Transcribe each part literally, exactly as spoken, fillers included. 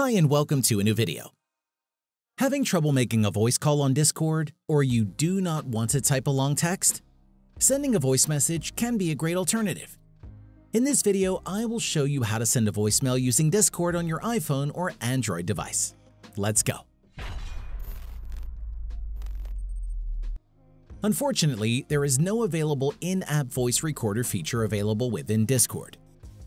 Hi and welcome to a new video. Having trouble making a voice call on Discord, or you do not want to type a long text? Sending a voice message can be a great alternative. In this video, I will show you how to send a voicemail using Discord on your iPhone or Android device. Let's go. Unfortunately, there is no available in-app voice recorder feature available within Discord.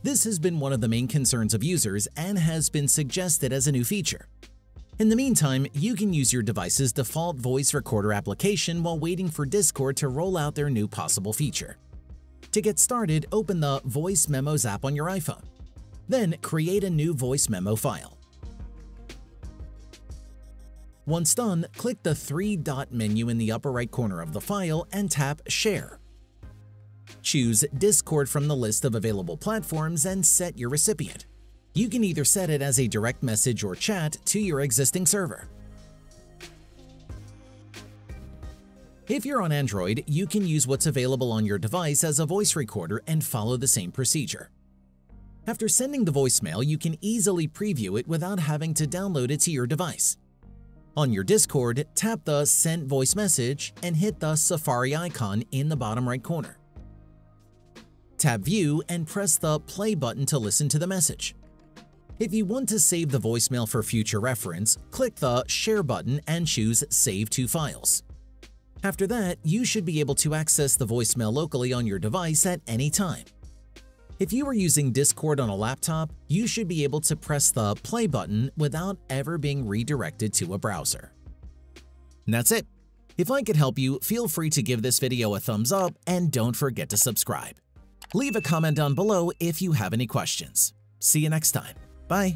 This has been one of the main concerns of users and has been suggested as a new feature. In the meantime, you can use your device's default voice recorder application while waiting for Discord to roll out their new possible feature. To get started, open the Voice Memos app on your iPhone. Then create a new voice memo file. Once done, click the three-dot menu in the upper right corner of the file and tap Share. Choose Discord from the list of available platforms and set your recipient. You can either set it as a direct message or chat to your existing server. If you're on Android, you can use what's available on your device as a voice recorder and follow the same procedure. After sending the voicemail, you can easily preview it without having to download it to your device. On your Discord, tap the Send Voice Message and hit the Safari icon in the bottom right corner. Tap View and press the play button to listen to the message. If you want to save the voicemail for future reference, click the Share button and choose Save to Files. After that, you should be able to access the voicemail locally on your device at any time. If you are using Discord on a laptop, you should be able to press the play button without ever being redirected to a browser. And that's it. If I could help you, feel free to give this video a thumbs up and don't forget to subscribe. Leave a comment down below if you have any questions. See you next time. Bye.